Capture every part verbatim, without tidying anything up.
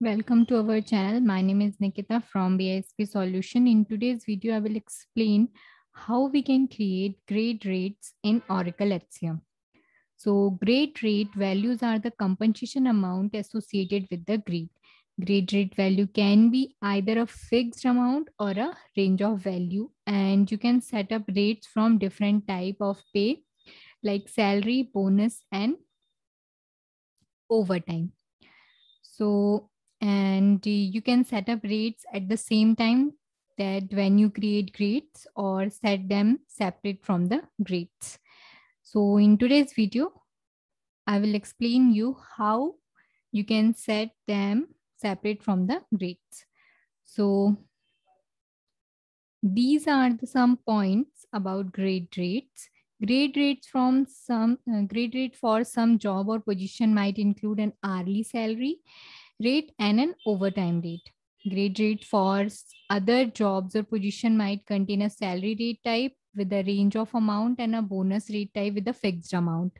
Welcome to our channel. My name is Nikita from B I S P Solution. In today's video, I will explain how we can create grade rates in Oracle H C M. So grade rate values are the compensation amount associated with the grade. Grade rate value can be either a fixed amount or a range of value. And you can set up rates from different type of pay like salary, bonus, and overtime. So And you can set up rates at the same time that when you create grades or set them separate from the grades. So in today's video, I will explain you how you can set them separate from the grades. So these are the some points about grade rates. Grade rates from some uh, grade rate for some job or position might include an hourly salary rate and an overtime rate. Grade rate for other jobs or position might contain a salary rate type with a range of amount and a bonus rate type with a fixed amount.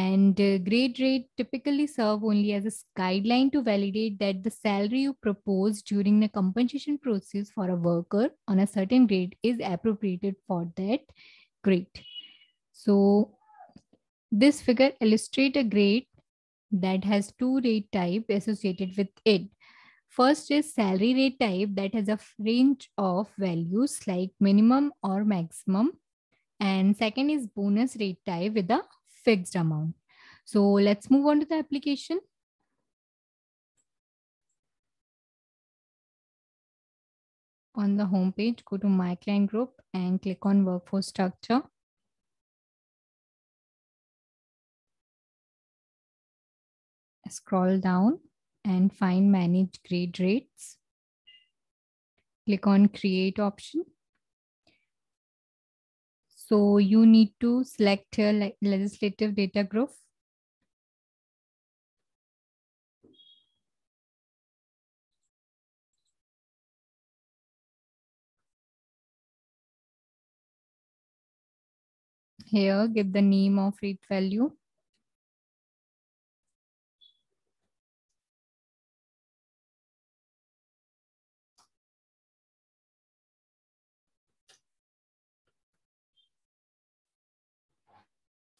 And uh, grade rate typically serve only as a guideline to validate that the salary you propose during the compensation process for a worker on a certain grade is appropriated for that grade. So this figure illustrates a grade that has two rate types associated with it. First is salary rate type that has a range of values like minimum or maximum. And second is bonus rate type with a fixed amount. So let's move on to the application. On the home page, go to My Client Group and click on Workforce Structure. Scroll down and find Manage Grade Rates. Click on Create option. So you need to select your legislative data group. Here, give the name of rate value.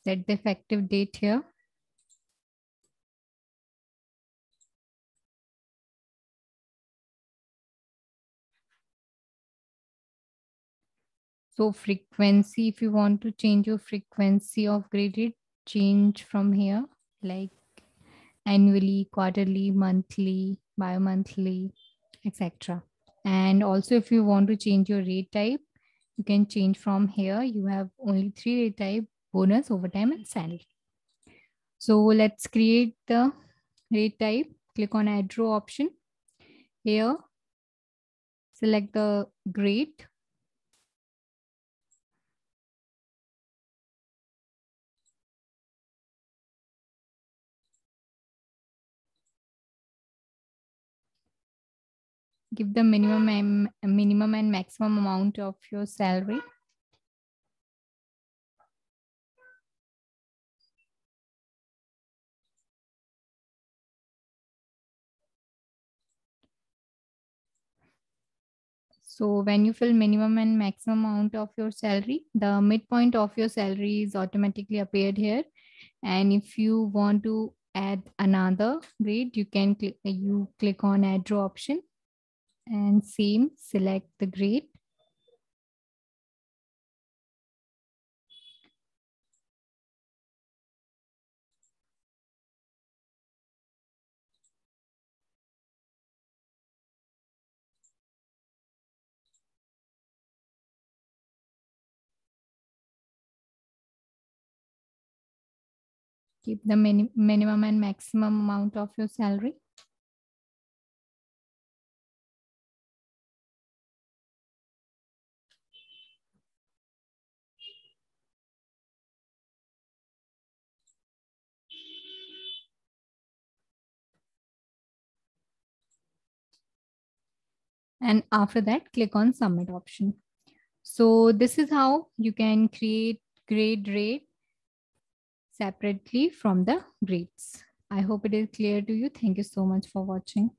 Set the effective date here. So frequency, if you want to change your frequency of grade rate, change from here, like annually, quarterly, monthly, bi-monthly, et cetera. And also if you want to change your rate type, you can change from here. You have only three rate types: bonus, overtime, and salary. So let's create the rate type. Click on Add Row option. Here, select the grade. Give the minimum and, minimum and maximum amount of your salary. So when you fill minimum and maximum amount of your salary, the midpoint of your salary is automatically appeared here. And if you want to add another grade, you can click, you click on Add Row option and same, select the grade. Keep the min- minimum and maximum amount of your salary. And after that, click on Submit option. So this is how you can create grade rate separately from the grades. I hope it is clear to you. Thank you so much for watching.